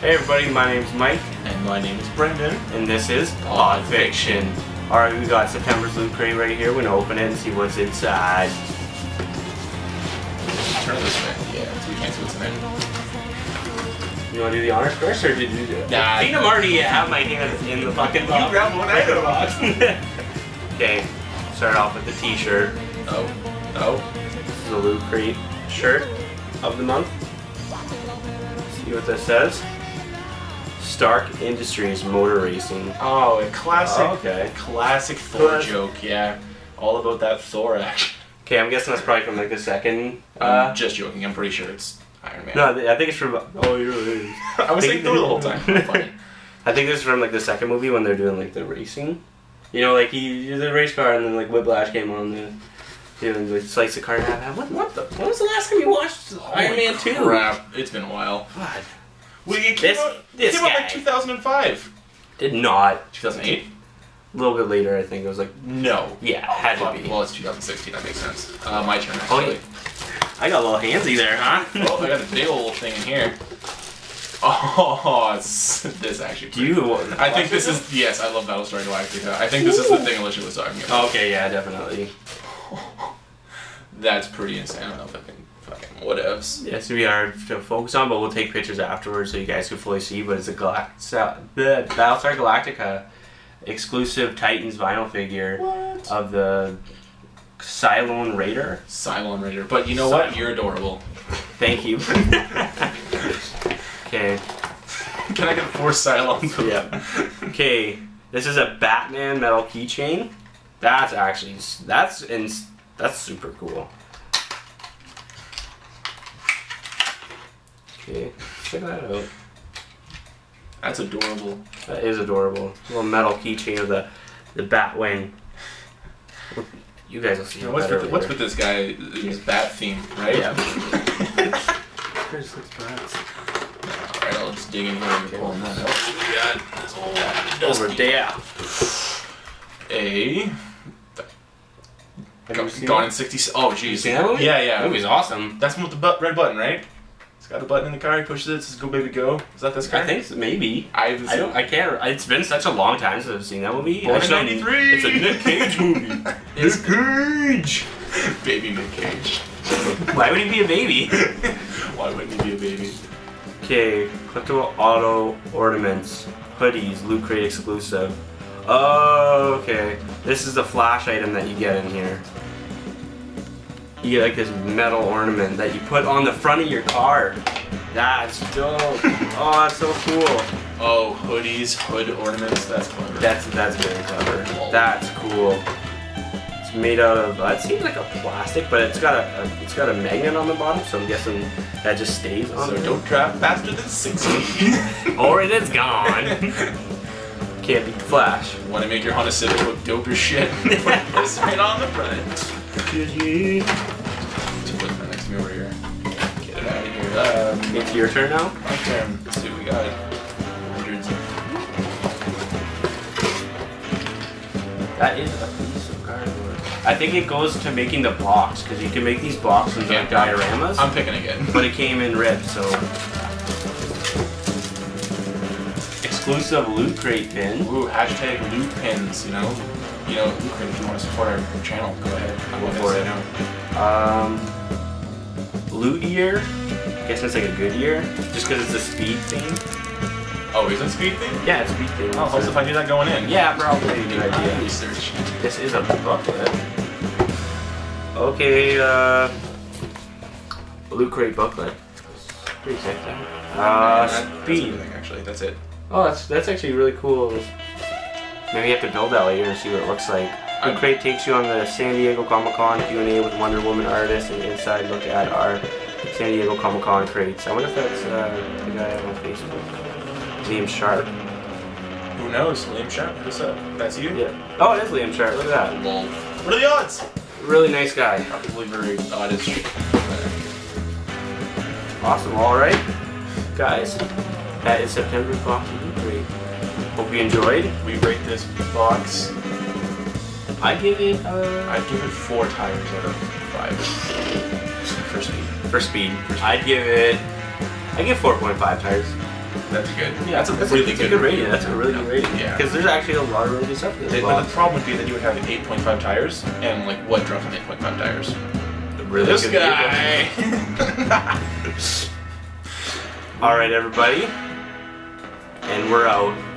Hey everybody, my name's Mike. And my name is Brendan. And this is Pod Fiction. Alright, we got September's Loot Crate right here. We're gonna open it and see what's inside. Turn it this way. Yeah, so we can't see what's in there. You wanna do the honors first, or did you do it? Nah. I think I'm already have my hands in the fucking box. You grabbed one item box. Okay, start off with the t-shirt. Oh. Oh. This is a Loot Crate shirt of the month. See what this says. Stark Industries motor racing. Oh, a classic, classic Thor joke. Yeah, all about that Thor action. Okay, I'm guessing that's probably from like the second. I'm just joking. I'm pretty sure it's Iron Man. No, I think it's from. Oh, you're really. I was saying Thor the whole time. Funny. I think this is from like the second movie when they're doing like the racing. You know, like he the race car, and then like Whiplash came on. And like slice the car in half. When was the last time you watched Iron Man 2? Crap, it's been a while. God. It came out like 2005. Did not. 2008? A little bit later, I think. It was like... No. Yeah, oh, had to be. Well, it's 2016. That makes sense. My turn, actually. Oh, I got a little handsy there, huh? Oh, I got a big old thing in here. Oh, this actually... I think this is... Yes, I love Battlestar Galactica. I think this is the thing Alicia was talking about. Okay, yeah, definitely. That's pretty insane. I don't know if I can... Whatevs. Yeah, it's gonna be hard to focus on, but we'll take pictures afterwards so you guys can fully see. But it's a Battlestar Galactica exclusive Titans vinyl figure of the Cylon Raider. Cylon Raider. But you know what? You're adorable. Thank you. Okay. Can I get 4 Cylons? Yeah. Okay. This is a Batman metal keychain. That's actually that's super cool. Okay, check that out. That's adorable. That is adorable. A little metal keychain of the bat wing. You guys will see. Now, what's with this guy? His bat theme, right? Yeah. There's 6 bats. All right, I'll just dig in here and pull that out. Over there. Gone in 60. Oh, jeez. Yeah, yeah. That movie's awesome. That's with the red button, right? Got a button in the car, he pushes it, says, go baby go. Is that this car? I think so, maybe. I can't. It's been such a long time since I've seen that movie. Born in 93! It's a Nick Cage movie. Nick Cage! Baby Nick Cage. Why would he be a baby? Why wouldn't he be a baby? Okay, collectible auto ornaments, hoodies, Loot Crate exclusive. Oh, okay. This is the Flash item that you get in here. You get like this metal ornament that you put on the front of your car. That's dope. Oh, that's so cool. Oh, hoodies, hood ornaments. That's clever. That's very clever. Whoa. That's cool. It's made out of it seems like a plastic, but it's got a magnet on the bottom, so I'm guessing that just stays on. So don't drive faster than 60, or it is gone. Can't beat the Flash. Want to make your Honda Civic look dope as shit? Put this right on the front. Get it out of here. It's your turn now? My turn. Let's see what we got. Hundreds. That is a piece of cardboard. I think it goes to making the box, because you can make these boxes like dioramas. I'm picking again. But it came in ripped, so. Exclusive Loot Crate pin. Ooh, hashtag loot pins, you know? You know, if you want to support our channel, go ahead. Go for it. Loot year. I guess that's like a good year, just because it's a speed theme. Oh, is it a speed theme? Yeah, it's a speed theme. Oh, also if I do that going in. Yeah, probably a good idea. Research. This is a booklet. Okay, Loot Crate booklet. Pretty sick. Speed. That's actually, that's it. Oh, that's actually really cool. Maybe you have to build that later and see what it looks like. Loot Crate takes you on the San Diego Comic Con Q&A with Wonder Woman artists and inside look at our San Diego Comic Con crates. I wonder if that's the guy on Facebook, Liam Sharp. Who knows? Liam Sharp, what's up? That's you? Yeah. Oh, it is Liam Sharp. Look at that. What are the odds? Really nice guy. Probably very oddish. Awesome. All right, guys. That is September's box of Loot Crate. Hope you enjoyed. We rate this box. I'd give it 4 tires out of 5. For speed. I'd give it. I give 4.5 tires. That'd be good. Yeah, that's a really good rating. That's a really good rating. Yeah. Because there's actually a lot of really good stuff. But the problem would be that you would have 8.5 tires, and like what drops on 8.5 tires? Really this guy. All right, everybody, and we're out.